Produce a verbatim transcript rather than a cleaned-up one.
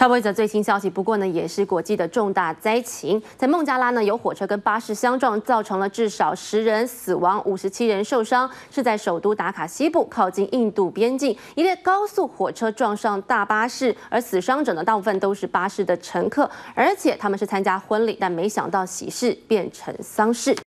插播一则最新消息，不过呢，也是国际的重大灾情。在孟加拉呢，有火车跟巴士相撞，造成了至少十人死亡，五十七人受伤，是在首都达卡西部靠近印度边境，一列高速火车撞上大巴士，而死伤者呢，大部分都是巴士的乘客，而且他们是参加婚礼，但没想到喜事变成丧事。